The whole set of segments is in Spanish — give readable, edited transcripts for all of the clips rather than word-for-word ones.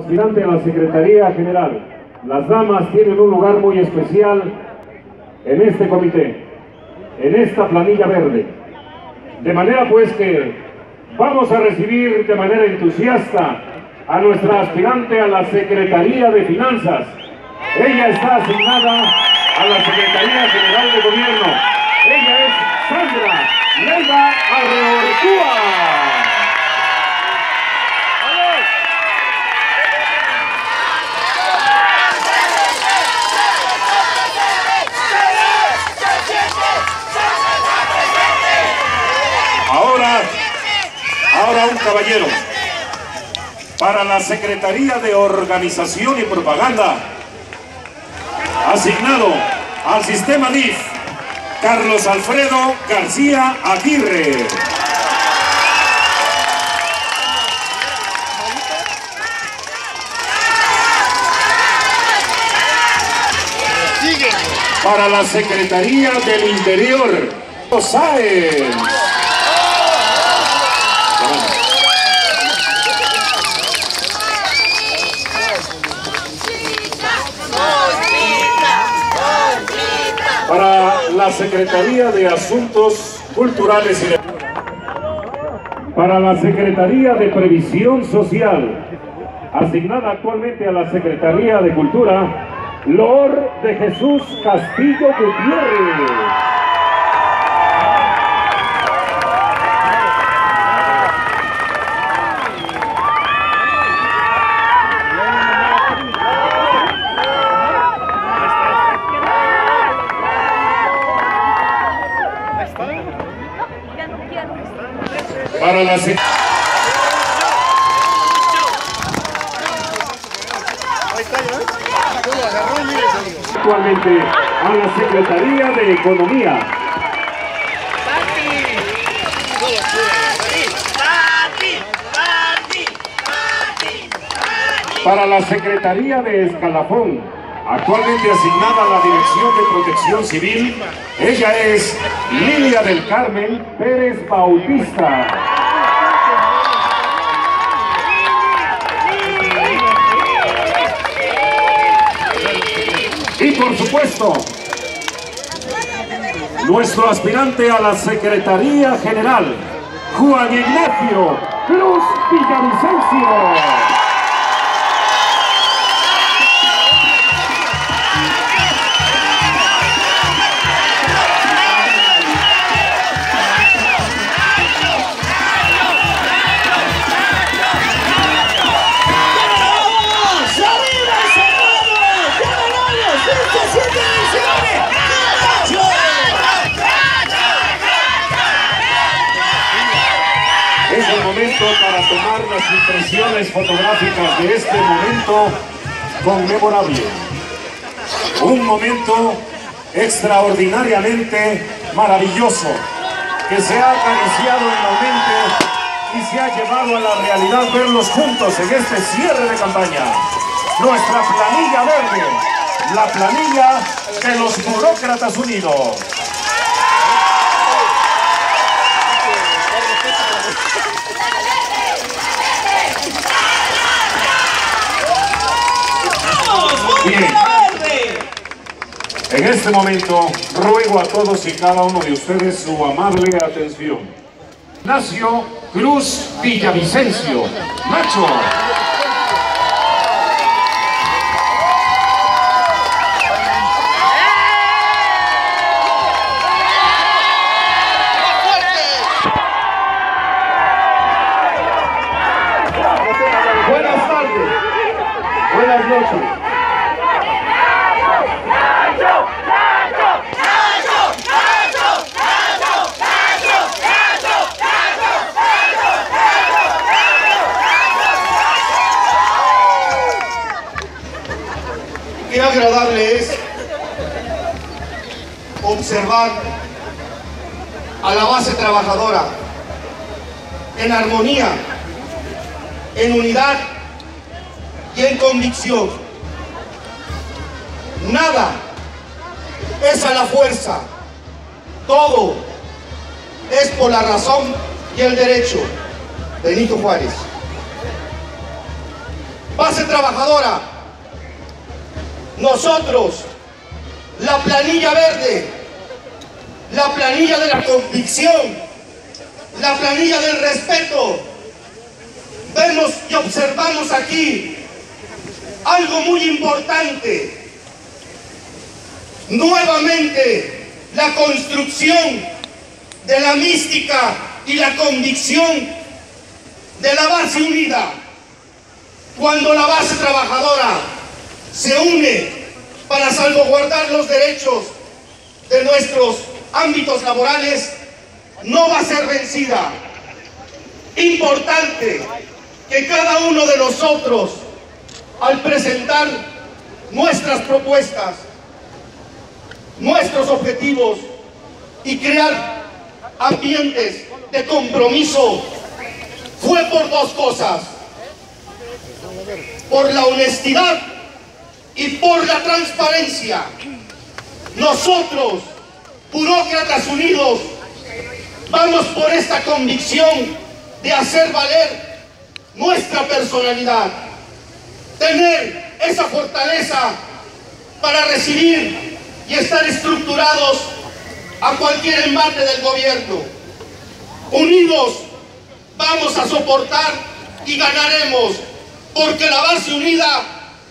Aspirante a la Secretaría General, las damas tienen un lugar muy especial en este comité, en esta planilla verde. De manera pues que vamos a recibir de manera entusiasta a nuestra aspirante a la Secretaría de Finanzas. Ella está asignada a la Secretaría General de Gobierno. Ella es Sandra Leiva Arroyo. Ahora un caballero, para la Secretaría de Organización y Propaganda, asignado al sistema DIF, Carlos Alfredo García Aguirre. Para la Secretaría del Interior, Sáenz. Para la Secretaría de Asuntos Culturales y para la Secretaría de Previsión Social, asignada actualmente a la Secretaría de Cultura, Lord de Jesús Castillo Gutiérrez. Para la actualmente a la Secretaría de Economía. Para la Secretaría de Escalafón, actualmente asignada a la Dirección de Protección Civil, ella es Lilia del Carmen Pérez Bautista. Y por supuesto, nuestro aspirante a la Secretaría General, Juan Ignacio Cruz Picaricencio. Es el momento para tomar las impresiones fotográficas de este momento conmemorable. Un momento extraordinariamente maravilloso que se ha acariciado en la mente y se ha llevado a la realidad verlos juntos en este cierre de campaña. Nuestra planilla verde, la planilla de los burócratas unidos. Bien, en este momento ruego a todos y cada uno de ustedes su amable atención. Ignacio Cruz Villavicencio, Nacho. Buenas tardes, buenas noches. Qué agradable es observar a la base trabajadora en armonía, en unidad y en convicción. Nada es a la fuerza, todo es por la razón y el derecho. Benito Juárez. base trabajadora. Nosotros, la planilla verde, la planilla de la convicción, la planilla del respeto, vemos y observamos aquí algo muy importante. Nuevamente, la construcción de la mística y la convicción de la base unida. Cuando la base trabajadora se une para salvaguardar los derechos de nuestros ámbitos laborales, no va a ser vencida. Importante que cada uno de nosotros, al presentar nuestras propuestas, nuestros objetivos y crear ambientes de compromiso, fue por dos cosas: por la honestidad y por la transparencia. Nosotros, burócratas unidos, vamos por esta convicción de hacer valer nuestra personalidad, tener esa fortaleza para recibir y estar estructurados a cualquier embate del gobierno. Unidos vamos a soportar y ganaremos, porque la base unida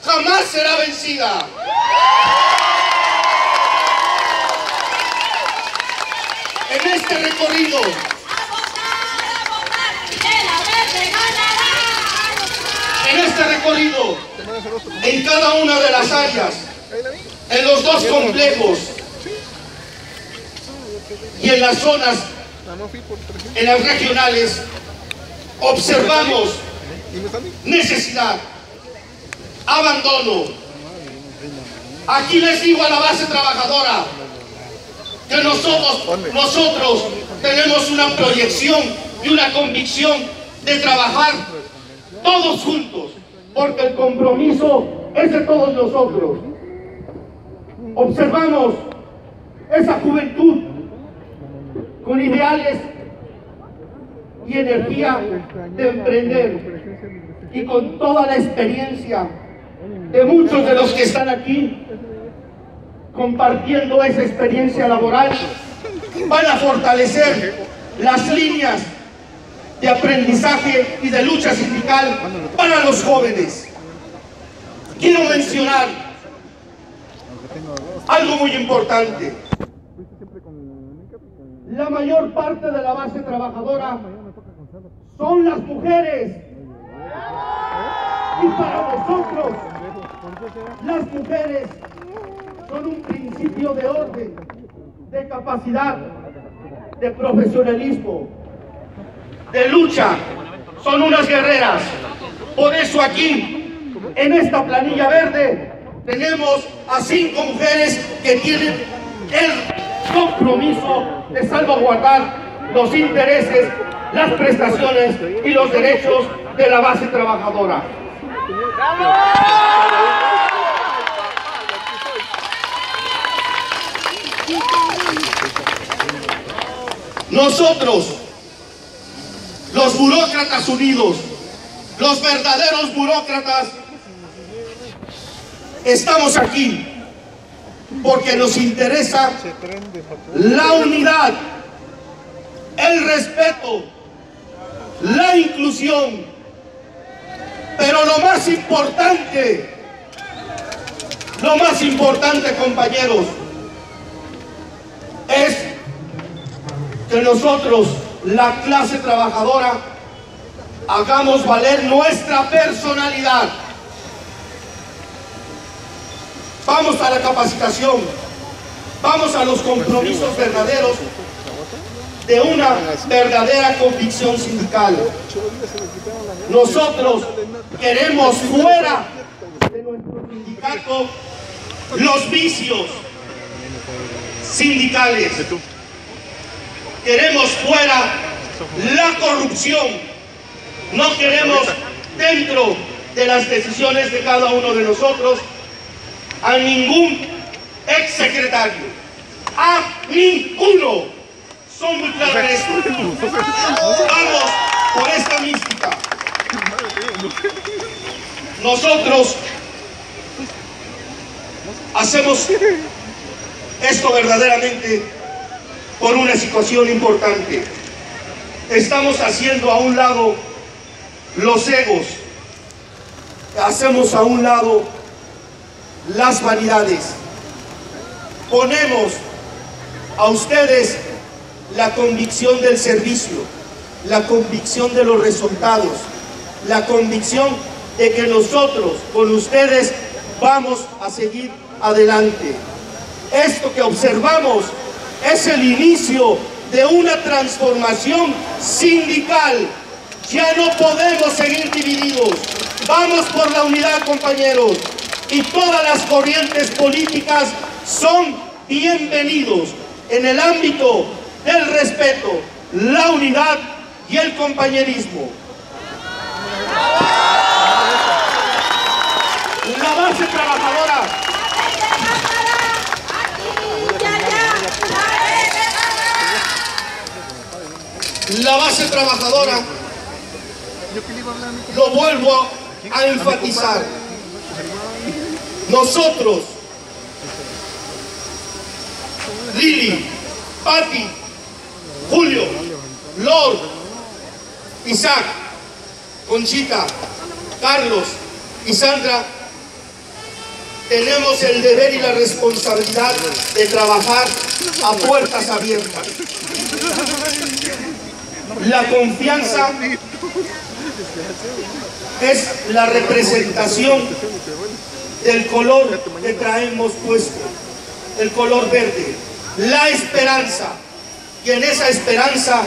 jamás será vencida. En este recorrido, en cada una de las áreas, en los dos complejos y en las zonas, en las regionales, observamos necesidad, abandono. Aquí les digo a la base trabajadora que nosotros tenemos una proyección y una convicción de trabajar todos juntos, porque el compromiso es de todos nosotros. Observamos esa juventud con ideales y energía de emprender, y con toda la experiencia de muchos de los que están aquí compartiendo esa experiencia laboral, van a fortalecer las líneas de aprendizaje y de lucha sindical para los jóvenes. Quiero mencionar algo muy importante. La mayor parte de la base trabajadora son las mujeres. Y para nosotros, las mujeres son un principio de orden, de capacidad, de profesionalismo, de lucha. Son unas guerreras. Por eso aquí, en esta planilla verde, tenemos a 5 mujeres que tienen el compromiso de salvaguardar los intereses, las prestaciones y los derechos de la base trabajadora. Nosotros, los burócratas unidos, los verdaderos burócratas, estamos aquí porque nos interesa la unidad, el respeto, la inclusión, pero lo más importante, compañeros, es que nosotros, la clase trabajadora, hagamos valer nuestra personalidad. Vamos a la capacitación, vamos a los compromisos verdaderos de una verdadera convicción sindical. Nosotros queremos fuera de nuestro sindicato los vicios sindicales. Queremos fuera la corrupción. No queremos dentro de las decisiones de cada uno de nosotros a ningún exsecretario, a ninguno. Son muy claros en esto. Vamos por esta mística. Nosotros hacemos esto verdaderamente por una situación importante. Estamos haciendo a un lado los egos, hacemos a un lado las vanidades. Ponemos a ustedes la convicción del servicio, la convicción de los resultados, la convicción de que nosotros con ustedes vamos a seguir adelante. Esto que observamos es el inicio de una transformación sindical. Ya no podemos seguir divididos. Vamos por la unidad, compañeros. Y todas las corrientes políticas son bienvenidos en el ámbito del respeto, la unidad y el compañerismo. La base trabajadora. La base trabajadora, lo vuelvo a enfatizar. Nosotros, Lili, Pati, Julio, Lord, Isaac, Conchita, Carlos y Sandra, tenemos el deber y la responsabilidad de trabajar a puertas abiertas. La confianza es la representación del color que traemos puesto, el color verde, la esperanza. Y en esa esperanza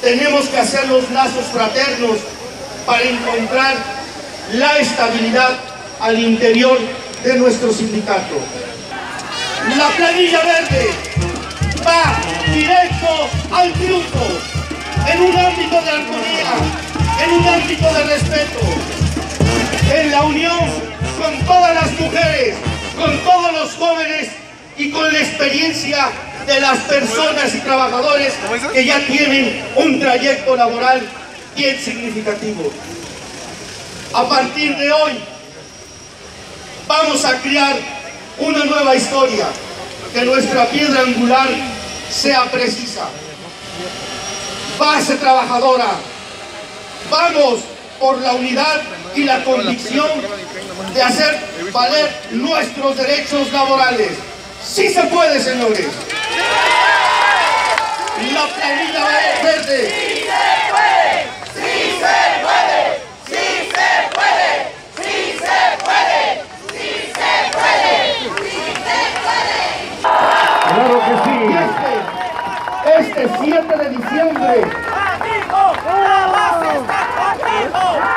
tenemos que hacer los lazos fraternos para encontrar la estabilidad al interior de nuestro sindicato. La planilla verde va directo al triunfo en un ámbito de armonía, en un ámbito de respeto, en la unión con todas las mujeres, con todos los jóvenes y con la experiencia de las personas y trabajadores que ya tienen un trayecto laboral bien significativo. A partir de hoy vamos a crear una nueva historia, que nuestra piedra angular sea precisa. Base trabajadora, vamos por la unidad y la convicción de hacer valer nuestros derechos laborales. ¡Sí se puede, señores! ¡La planilla verde! ¡Sí se puede! ¡Sí se puede! ¡Sí se puede! ¡Sí se puede! ¡Sí se puede! ¡Sí se puede! ¡Claro que sí! Este 7 de diciembre... ¡La base está conmigo!